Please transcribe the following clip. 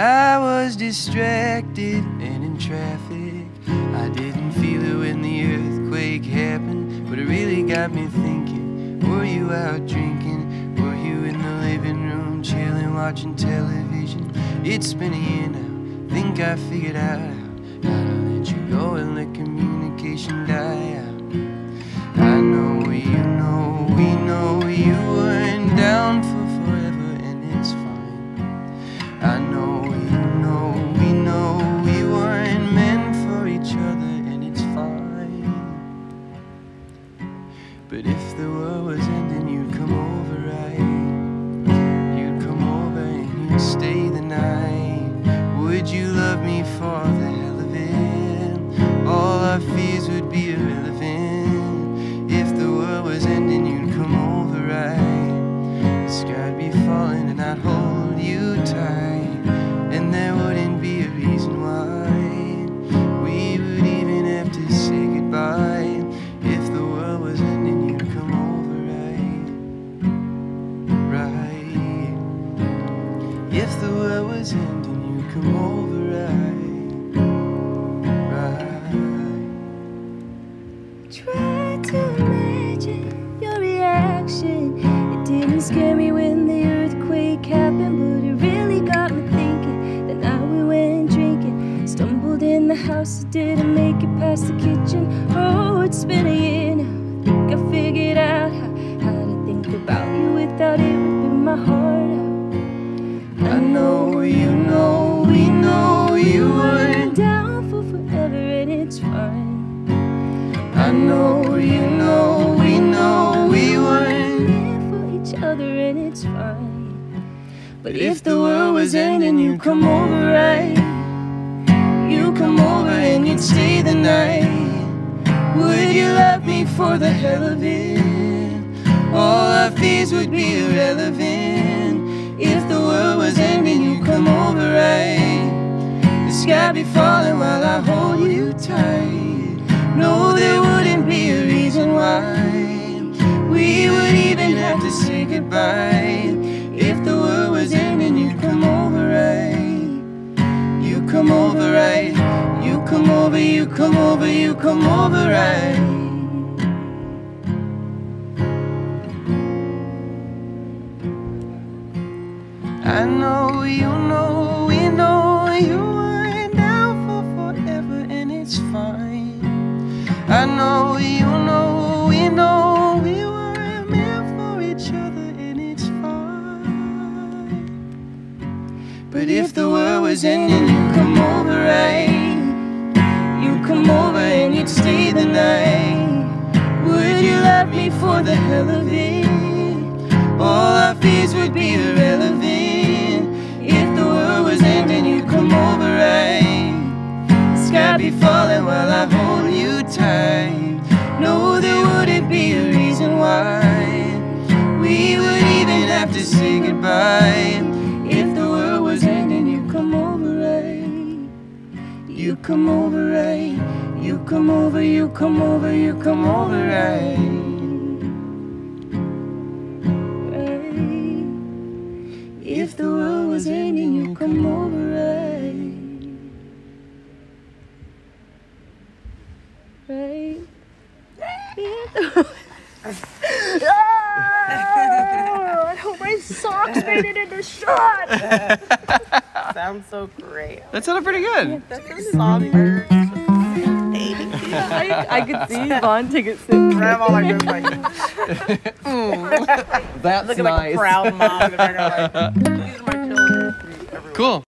I was distracted and in traffic. I didn't feel it when the earthquake happened, but it really got me thinking. Were you out drinking? Were you in the living room chilling, watching television? It's been a year now, think I figured out how to let you go and let communication die out. I know you know, we know you weren't down for forever, and it's fine. I know you know, we know we weren't meant for each other, and it's fine. But if the world was ending, you'd come over, right? You'd come over and you'd stay the night. Would you love me for the hell of it? All our fears would be irrelevant. Ending, you'd come over, right? The sky'd be falling and I'd hold you tight, and there wouldn't be a reason why we would even have to say goodbye. If the world was ending, you'd come over, right? Right. If the world was ending, you'd come over, right? Right. Try to imagine your reaction. It didn't scare me when the earthquake happened, but it really got me thinking. That night we went drinking, stumbled in the house, didn't make it past the kitchen. Oh, it's been a year now, I think I figured out how to think about you without it ripping my heart out. I know you know, we know you weren't down for forever, and it's fine. I know you know, we know we weren't meant for each other, and it's fine. But if the world was ending, you'd come over, right? You'd come over and you'd stay the night. Would you love me for the hell of it? All our fears would be irrelevant. If the world was ending, you'd come over, right? The sky'd be falling while I hold you tight. No, there wouldn't be a reason why we would even have to say goodbye. If the world was ending, you'd come over, right? You come over, right? You come over, you come over, you come over, right? I know you know, we know you weren't down for forever, and it's fine. I know you know, we know we weren't meant for each other, and it's fine. But if the world was ending, you'd come over, right? You'd come over and you'd stay the night. Would you love me for the hell of it? All our fears would be irrelevant. If the world was ending, you'd come over, right? The sky'd be falling while I hold you time. No, there wouldn't be a reason why we would even have to say goodbye. If the world was ending, you'd come over, right? You'd come over, right? You'd come over, you'd come over, you'd come over, right? Right. If the world was ending, you'd come over, right? Right? Yeah. Oh, I hope my socks made it in the shot! Sounds so great. That sounded pretty good. Yeah, that sounded somber. I could see Vaughn take a sip. Grandma like this, like... That's nice. Looking like a proud mom. These are my children. Everyone. Cool.